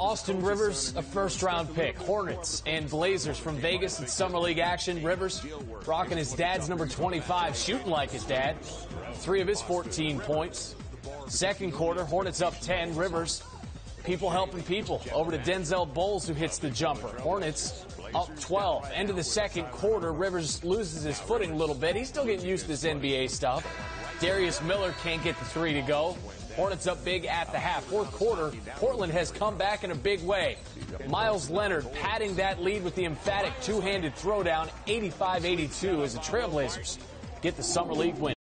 Austin Rivers, a first-round pick. Hornets and Blazers from Vegas in Summer League action. Rivers rocking his dad's number 25, shooting like his dad. 3 of his 14 points. Second quarter, Hornets up 10. Rivers, people helping people. Over to Denzel Bowles, who hits the jumper. Hornets up 12. End of the second quarter, Rivers loses his footing a little bit. He's still getting used to this NBA stuff. Darius Miller can't get the 3 to go. Hornets up big at the half. Fourth quarter, Portland has come back in a big way. Miles Leonard padding that lead with the emphatic two-handed throwdown. 85-82 as the Trailblazers get the Summer League win.